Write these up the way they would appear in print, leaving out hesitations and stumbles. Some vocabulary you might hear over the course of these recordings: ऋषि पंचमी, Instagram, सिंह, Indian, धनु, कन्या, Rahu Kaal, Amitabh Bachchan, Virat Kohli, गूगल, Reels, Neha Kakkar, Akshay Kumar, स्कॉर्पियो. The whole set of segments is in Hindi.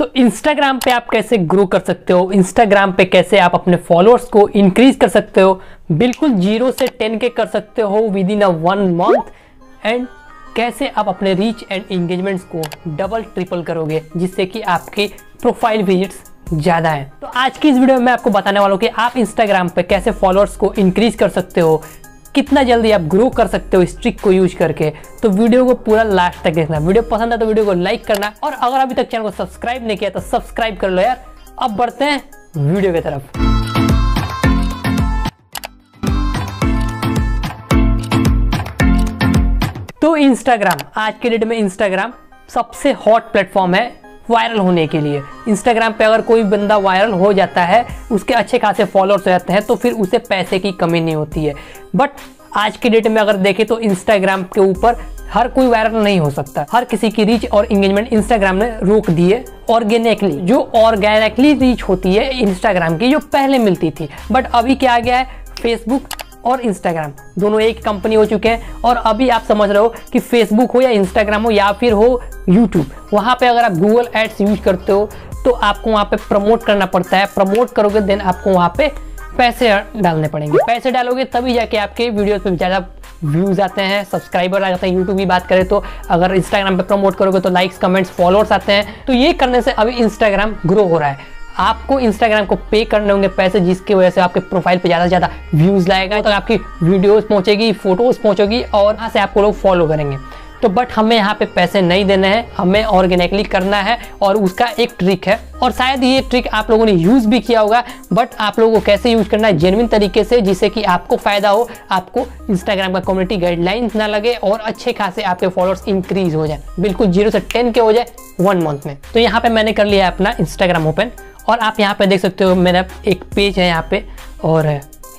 तो इंस्टाग्राम पे आप कैसे ग्रो कर सकते हो, इंस्टाग्राम पे कैसे आप अपने फॉलोअर्स को इंक्रीज कर सकते हो, बिल्कुल 0 से 10K कर सकते हो with in a 1 month, and कैसे आप अपने रीच एंड एंगेजमेंट्स को डबल ट्रिपल करोगे जिससे कि आपके प्रोफाइल विजिट्स ज़्यादा है। तो आज की इस वीडियो में मैं आपको बताने वाला हूँ कि आप इंस्टाग्राम पे कैसे फॉलोअर्स को इंक्रीज कर सकते हो, कितना जल्दी आप ग्रो कर सकते हो इस ट्रिक को यूज करके। तो वीडियो को पूरा लास्ट तक देखना, वीडियो पसंद है तो वीडियो को लाइक करना, और अगर अभी तक चैनल को सब्सक्राइब नहीं किया तो सब्सक्राइब कर लो यार। अब बढ़ते हैं वीडियो की तरफ। तो इंस्टाग्राम, आज के डेट में इंस्टाग्राम सबसे हॉट प्लेटफॉर्म है वायरल होने के लिए। इंस्टाग्राम पे अगर कोई बंदा वायरल हो जाता है, उसके अच्छे खासे फॉलोअर्स हो जाते हैं, तो फिर उसे पैसे की कमी नहीं होती है। बट आज के डेट में अगर देखें तो इंस्टाग्राम के ऊपर हर कोई वायरल नहीं हो सकता। हर किसी की रीच और इंगेजमेंट इंस्टाग्राम ने रोक दी है। ऑर्गेनिकली, जो ऑर्गेनिकली रीच होती है इंस्टाग्राम की, जो पहले मिलती थी, बट अभी क्या आ गया है, फेसबुक और इंस्टाग्राम दोनों एक कंपनी हो चुके हैं। और अभी आप समझ रहे हो कि फेसबुक हो या इंस्टाग्राम हो या फिर हो यूट्यूब, वहाँ पे अगर आप गूगल एड्स यूज करते हो तो आपको वहाँ पे प्रमोट करना पड़ता है। प्रमोट करोगे देन आपको वहाँ पे पैसे डालने पड़ेंगे, पैसे डालोगे तभी जाके आपके वीडियोस पे ज़्यादा व्यूज़ आते हैं, सब्सक्राइबर आ जाते हैं। यूट्यूब की बात करें तो अगर इंस्टाग्राम पे प्रमोट करोगे तो लाइक्स, कमेंट्स, फॉलोअर्स आते हैं। तो ये करने से अभी इंस्टाग्राम ग्रो हो रहा है। आपको इंस्टाग्राम को पे करने होंगे पैसे, जिसकी वजह से आपके प्रोफाइल पे ज़्यादा से ज़्यादा व्यूज़ लाएगा, तो आपकी वीडियोस पहुँचेगी, फोटोज़ पहुँचेगी, और वहाँ से आपको लोग फॉलो करेंगे। तो बट हमें यहाँ पे पैसे नहीं देने हैं, हमें ऑर्गेनिकली करना है, और उसका एक ट्रिक है, और शायद ये ट्रिक आप लोगों ने यूज़ भी किया होगा। बट आप लोगों को कैसे यूज़ करना है जेन्युइन तरीके से, जिससे कि आपको फ़ायदा हो, आपको इंस्टाग्राम का कम्युनिटी गाइडलाइंस ना लगे, और अच्छे खासे आपके फॉलोअर्स इंक्रीज हो जाए, बिल्कुल 0 से 10K हो जाए 1 month में। तो यहाँ पर मैंने कर लिया है अपना इंस्टाग्राम ओपन, और आप यहाँ पे देख सकते हो मेरा एक पेज है यहाँ पे, और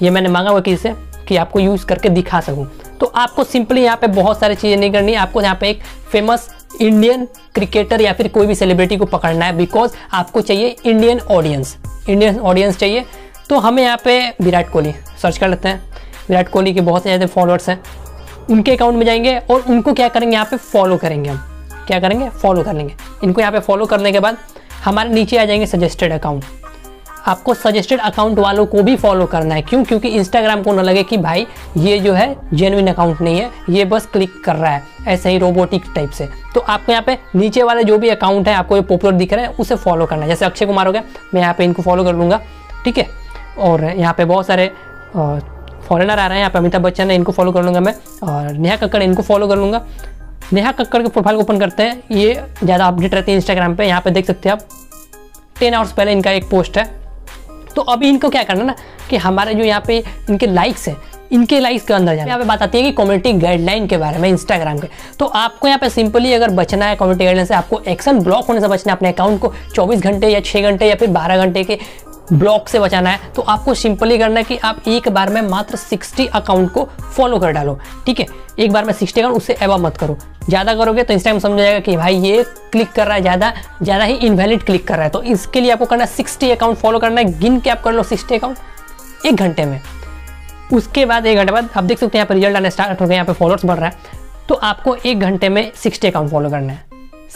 ये मैंने मांगा हुआ किसी से कि आपको यूज़ करके दिखा सकूँ। तो आपको सिंपली यहाँ पे बहुत सारी चीज़ें नहीं करनी है। आपको यहाँ पे एक फेमस इंडियन क्रिकेटर या फिर कोई भी सेलिब्रिटी को पकड़ना है, बिकॉज आपको चाहिए इंडियन ऑडियंस, चाहिए। तो हमें यहाँ पे विराट कोहली सर्च कर लेते हैं। विराट कोहली के बहुत ज़्यादा फॉलोअर्स हैं, उनके अकाउंट में जाएंगे और उनको क्या करेंगे, यहाँ पर फॉलो करेंगे। हम क्या करेंगे, फॉलो कर लेंगे इनको। यहाँ पर फॉलो करने के बाद हमारे नीचे आ जाएंगे सजेस्टेड अकाउंट। आपको सजेस्टेड अकाउंट वालों को भी फॉलो करना है, क्यों, क्योंकि इंस्टाग्राम को ना लगे कि भाई ये जो है जेन्युइन अकाउंट नहीं है, ये बस क्लिक कर रहा है ऐसे ही रोबोटिक टाइप से। तो आपको यहाँ पे नीचे वाले जो भी अकाउंट है आपको ये पॉपुलर दिख रहे हैं उसे फॉलो करना है। जैसे अक्षय कुमार हो गया, मैं यहाँ पे इनको फॉलो कर लूँगा, ठीक है। और यहाँ पे बहुत सारे फॉरेनर आ रहे हैं, यहाँ पे अमिताभ बच्चन है, इनको फॉलो कर लूँगा मैं, और नेहा कक्कड़, इनको फॉलो कर लूँगा। नेहा कक्कड़ के प्रोफाइल ओपन करते हैं, ये ज़्यादा अपडेट रहती है इंस्टाग्राम पे। यहाँ पे देख सकते हैं आप 10 hours पहले इनका एक पोस्ट है। तो अभी इनको क्या करना ना कि हमारे जो यहाँ पे इनके लाइक्स हैं, इनके लाइक्स के अंदर जाना। यहाँ पे बात आती है कि कम्युनिटी गाइडलाइन के बारे में इंस्टाग्राम के, तो आपको यहाँ पे सिंपली अगर बचना है कम्युनिटी गाइडलाइन से, आपको एक्शन ब्लॉक होने से बचना है, अपने अकाउंट को 24 घंटे या 6 घंटे या फिर 12 घंटे के ब्लॉक से बचाना है। तो आपको सिंपली करना है कि आप एक बार में मात्र 60 अकाउंट को फॉलो कर डालो, ठीक है। एक बार में 60 अकाउंट, उससे एबव मत करो। ज़्यादा करोगे तो इंस्टाग्राम समझ जाएगा कि भाई ये क्लिक कर रहा है, ज़्यादा ही इनवैलिड क्लिक कर रहा है। तो इसके लिए आपको करना है 60 अकाउंट फॉलो करना है, गिन के आप कर लो 60 अकाउंट 1 घंटे में। उसके बाद 1 घंटे बाद आप देख सकते हैं यहाँ पर रिजल्ट आना स्टार्ट हो गया, यहाँ पर फॉलोअर्स बढ़ रहा है। तो आपको 1 घंटे में 60 अकाउंट फॉलो करना है।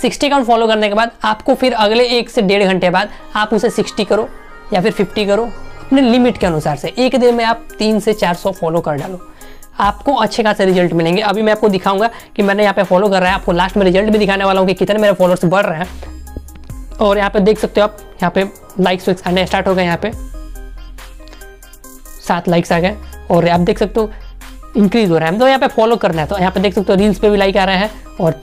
60 अकाउंट फॉलो करने के बाद आपको फिर अगले 1 से 1.5 घंटे बाद आप उसे 60 करो या फिर 50 करो, अपने लिमिट के अनुसार से। एक दिन में आप 300 से 400 फॉलो कर डालो, आपको अच्छे खासे रिजल्ट मिलेंगे। अभी मैं आपको दिखाऊंगा कि मैंने यहाँ पे फॉलो कर रहा है, आपको लास्ट में रिजल्ट भी दिखाने वाला हूँ कि कितने मेरे फॉलोअर्स बढ़ रहे हैं। और यहाँ पे देख सकते हो आप, यहाँ पे लाइक्स विक्स आने स्टार्ट हो गए, यहाँ पे 7 लाइक्स आ गए, और आप देख सकते हो इंक्रीज हो रहा है। तो यहाँ पे फॉलो करना है, तो यहाँ पे देख सकते हो रील्स पे भी लाइक आ रहे हैं और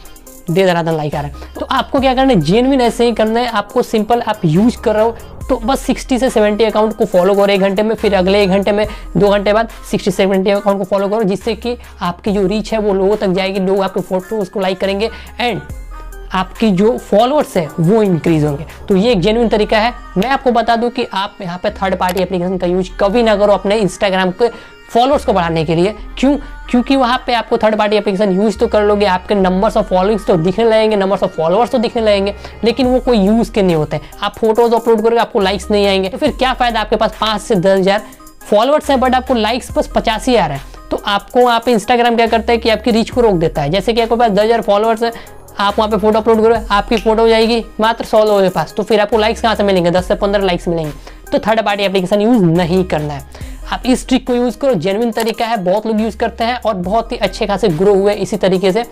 देर लाइक आ रहा है। तो आपको क्या करना है, जेन्युइन ऐसे ही करना है। आपको सिंपल आप यूज कर रहे हो तो बस 60 से 70 अकाउंट को फॉलो करो 1 घंटे में, फिर अगले 1 घंटे में 2 घंटे बाद 60 से 70 अकाउंट को फॉलो करो, जिससे कि आपकी जो रीच है वो लोगों तक जाएगी, लोग आपके फोटो उसको लाइक करेंगे, एंड आपकी जो फॉलोअर्स हैं वो इंक्रीज होंगे। तो ये एक जेन्युइन तरीका है। मैं आपको बता दूं कि आप यहाँ पे थर्ड पार्टी एप्लीकेशन का यूज कभी ना करो अपने इंस्टाग्राम के फॉलोअर्स को बढ़ाने के लिए। क्यों, क्योंकि वहाँ पे आपको थर्ड पार्टी एप्लीकेशन यूज़ तो कर लोगे, आपके नंबर्स ऑफ फॉलोइंग्स तो दिखने लगेंगे, नंबर्स ऑफ फॉलोअर्स तो दिखने लगेंगे, लेकिन वो कोई यूज़ के नहीं होते। आप फोटोज़ अपलोड करोगे, आपको लाइक्स नहीं आएंगे, तो फिर क्या फ़ायदा। आपके पास 5 से 10 हज़ार फॉलोअर्स हैं बट आपको लाइक्स बस 85 आ रहे हैं, तो आपको वहाँ पे इंस्टाग्राम क्या करता है कि आपकी रीच को रोक देता है। जैसे कि आपके पास 10 हज़ार फॉलोअर्स हैं आप वहाँ पे फोटो अपलोड करो, आपकी फोटो हो जाएगी मात्र 100 लोगों के पास, तो फिर आपको लाइक्स कहाँ से मिलेंगे, 10 से 15 लाइक्स मिलेंगे। तो थर्ड पार्टी एप्लीकेशन यूज़ नहीं करना है, आप इस ट्रिक को यूज़ करो, जेन्युइन तरीका है, बहुत लोग यूज़ करते हैं और बहुत ही अच्छे खासे ग्रो हुए इसी तरीके से।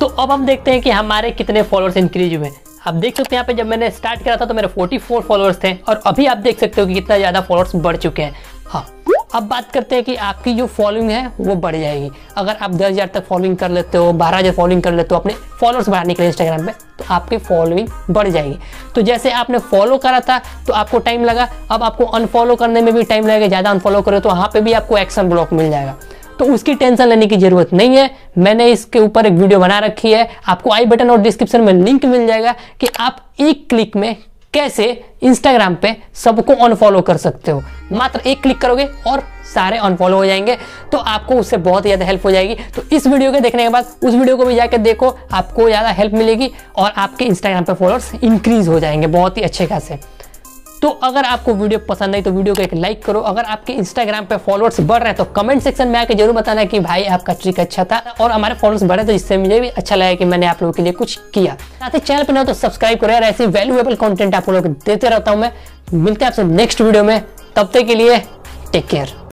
तो अब हम देखते हैं कि हमारे कितने फॉलोअर्स इंक्रीज हुए। आप देख सकते हैं यहाँ पे जब मैंने स्टार्ट करा था तो मेरे 44 फॉलोअर्स थे और अभी आप देख सकते हो कि कितना ज़्यादा फॉलोअर्स बढ़ चुके हैं। हाँ, अब बात करते हैं कि आपकी जो फॉलोइंग है वो बढ़ जाएगी। अगर आप 10,000 तक फॉलोइंग कर लेते हो, 12,000 फॉलोइंग कर लेते हो अपने फॉलोअर्स बढ़ाने के लिए इंस्टाग्राम पे, तो आपकी फॉलोइंग बढ़ जाएगी। तो जैसे आपने फॉलो करा था तो आपको टाइम लगा, अब आपको अनफॉलो करने में भी टाइम लगेगा, ज़्यादा अनफॉलो करो तो वहाँ पर भी आपको एक्शन ब्लॉक मिल जाएगा। तो उसकी टेंशन लेने की जरूरत नहीं है, मैंने इसके ऊपर एक वीडियो बना रखी है, आपको आई बटन और डिस्क्रिप्शन में लिंक मिल जाएगा कि आप एक क्लिक में कैसे इंस्टाग्राम पे सबको अनफॉलो कर सकते हो। मात्र एक क्लिक करोगे और सारे अनफॉलो हो जाएंगे, तो आपको उससे बहुत ज़्यादा हेल्प हो जाएगी। तो इस वीडियो के देखने के बाद उस वीडियो को भी जाकर देखो, आपको ज़्यादा हेल्प मिलेगी और आपके इंस्टाग्राम पे फॉलोअर्स इंक्रीज हो जाएंगे बहुत ही अच्छे खासे। तो अगर आपको वीडियो पसंद आई तो वीडियो को एक लाइक करो। अगर आपके इंस्टाग्राम पे फॉलोअर्स बढ़ रहे हैं तो कमेंट सेक्शन में आके जरूर बताना कि भाई आपका ट्रिक अच्छा था और हमारे फॉलोअर्स बढ़े, तो जिससे मुझे भी अच्छा लगा कि मैंने आप लोगों के लिए कुछ किया। साथ ही चैनल पर ना तो सब्सक्राइब करो यार, ऐसी वैल्यूएबल कंटेंट आप लोगों को देते रहता हूँ मैं। मिलते हैं आपसे नेक्स्ट वीडियो में, तब तक के लिए टेक केयर।